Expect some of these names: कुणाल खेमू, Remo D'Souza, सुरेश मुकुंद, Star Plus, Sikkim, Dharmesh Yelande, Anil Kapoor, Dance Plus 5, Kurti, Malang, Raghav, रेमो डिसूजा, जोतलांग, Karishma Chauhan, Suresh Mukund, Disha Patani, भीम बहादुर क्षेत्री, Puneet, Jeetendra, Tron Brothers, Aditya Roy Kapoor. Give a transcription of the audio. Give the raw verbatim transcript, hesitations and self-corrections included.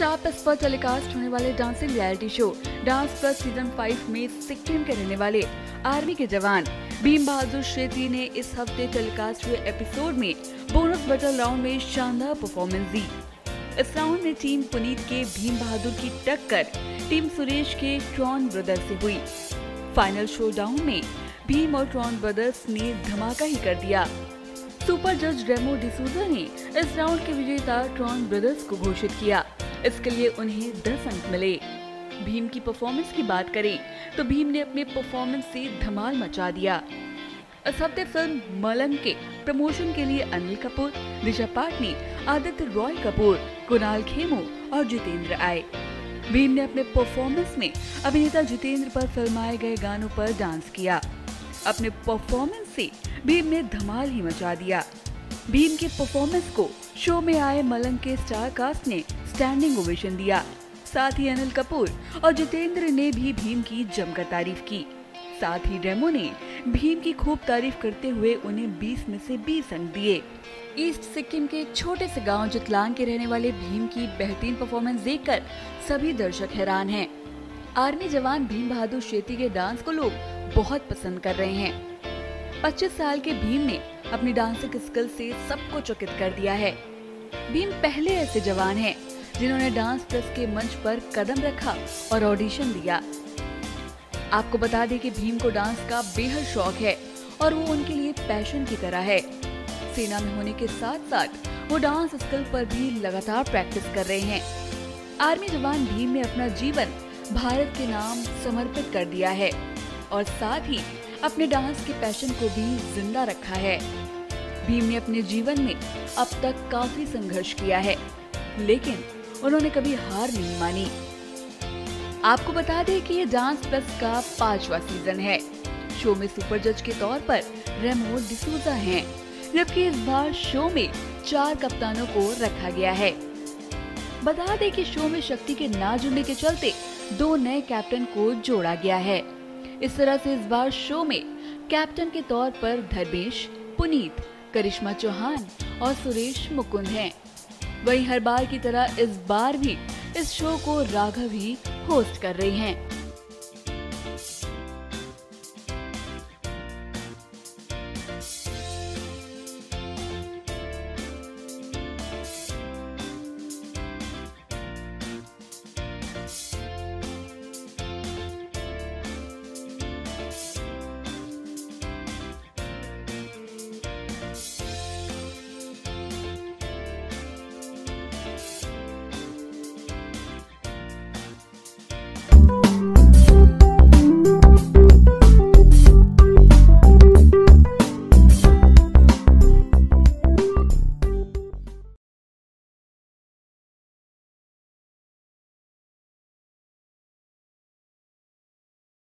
Star plus पर telecast होने वाले dancing reality show dance plus season five में सिक्किम के रहने वाले आर्मी के जवान भीम बहादुर क्षेत्री ने इस हफ्ते टेलीकास्ट हुए एपिसोड में बोनस बटल राउंड में शानदार परफॉर्मेंस दी। इस राउंड में टीम पुनीत के भीम बहादुर की टक्कर टीम सुरेश के ट्रॉन ब्रदर्स से हुई। फाइनल शोडाउन में भीम और ट्रॉन ब्रदर्स ने धमाका ही कर दिया। सुपर जज रेमो डिसूजा ने इस राउंड के विजेता ट्रॉन ब्रदर्स को घोषित किया। इसके लिए उन्हें दस अंक मिले। भीम की परफॉर्मेंस की बात करें तो भीम ने अपने परफॉर्मेंस से धमाल मचा दिया। इस हफ्ते फिल्म मलंग के प्रमोशन के लिए अनिल कपूर, दिशा पाटनी, आदित्य रॉय कपूर, कुणाल खेमू और जितेंद्र आए। भीम ने अपने परफॉर्मेंस में अभिनेता जितेंद्र पर फिल्माए गए गानों पर डांस किया। अपने परफॉर्मेंस से भीम ने धमाल ही मचा दिया। भीम के परफॉर्मेंस को शो में आए मलंग के स्टार कास्ट ने स्टैंडिंग ओवेशन दिया। साथ ही अनिल कपूर और जितेंद्र ने भी भीम की जमकर तारीफ की। साथ ही रेमो ने भीम की खूब तारीफ करते हुए उन्हें बीस में से बीस अंक दिए। ईस्ट सिक्किम के एक छोटे से गांव जोतलांग के रहने वाले भीम की बेहतरीन परफॉर्मेंस देखकर सभी दर्शक हैरान हैं। आर्मी जवान भीम बहादुर क्षेत्री के डांस को लोग बहुत पसंद कर रहे हैं। पच्चीस साल के भीम ने अपनी डांसिंग स्किल से सबको चकित कर दिया है। भीम पहले ऐसे जवान है जिन्होंने डांस प्लस के मंच पर कदम रखा और ऑडिशन दिया। आपको बता दें कि भीम को डांस का बेहद शौक है और वो उनके लिए पैशन की तरह है। सेना में होने के साथ साथ वो डांस स्किल पर भी लगातार प्रैक्टिस कर रहे हैं। आर्मी जवान भीम ने अपना जीवन भारत के नाम समर्पित कर दिया है और साथ ही अपने डांस के पैशन को भी जिंदा रखा है। भीम ने अपने जीवन में अब तक काफी संघर्ष किया है, लेकिन उन्होंने कभी हार नहीं मानी। आपको बता दें कि ये डांस प्लस का पांचवा सीजन है। शो में सुपर जज के तौर पर रेमो डिसूजा हैं, जबकि इस बार शो में चार कप्तानों को रखा गया है। बता दें कि शो में शक्ति के ना जुड़ने के चलते दो नए कैप्टन को जोड़ा गया है। इस तरह से इस बार शो में कैप्टन के तौर पर धर्मेश, पुनीत, करिश्मा चौहान और सुरेश मुकुंद हैं। वहीं हर बार की तरह इस बार भी इस शो को राघव ही होस्ट कर रहे हैं।